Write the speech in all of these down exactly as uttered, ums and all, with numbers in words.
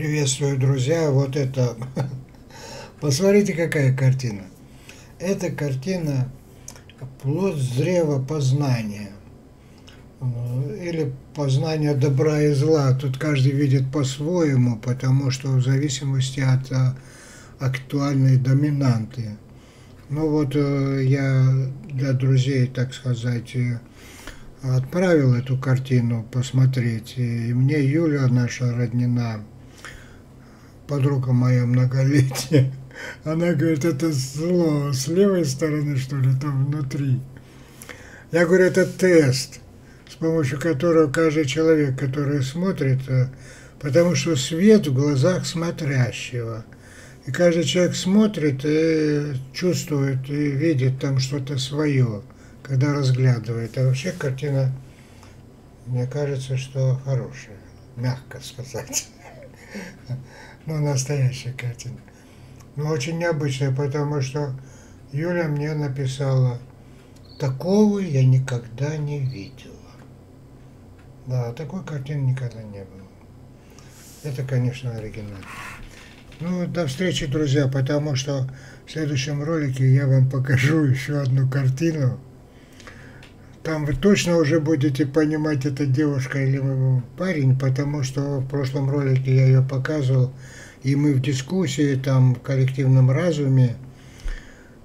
Приветствую, друзья. Вот это... Посмотрите, какая картина. Эта картина плод зрева познания. Или познание добра и зла. Тут каждый видит по-своему, потому что в зависимости от актуальной доминанты. Ну вот я для друзей, так сказать, отправил эту картину посмотреть. И мне Юля, наша роднина, подруга моя многолетняя, она говорит, это зло с левой стороны, что ли, там внутри. Я говорю, это тест, с помощью которого каждый человек, который смотрит, потому что свет в глазах смотрящего. И каждый человек смотрит и чувствует, и видит там что-то свое, когда разглядывает. А вообще картина, мне кажется, что хорошая, мягко сказать. Ну, настоящая картина. Но очень необычная, потому что Юля мне написала, такого я никогда не видела. Да, такой картины никогда не было. Это, конечно, оригинально. Ну, до встречи, друзья, потому что в следующем ролике я вам покажу еще одну картину. Там вы точно уже будете понимать, это девушка или парень, потому что в прошлом ролике я ее показывал, и мы в дискуссии, там, в коллективном разуме,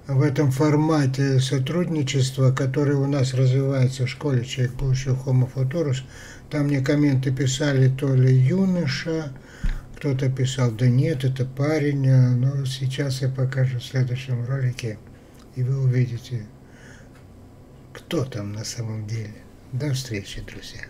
в этом формате сотрудничества, который у нас развивается в школе «Человек будущего» Homo Futurus, там мне комменты писали то ли юноша, кто-то писал, да нет, это парень, но сейчас я покажу в следующем ролике, и вы увидите, кто там на самом деле. До встречи, друзья.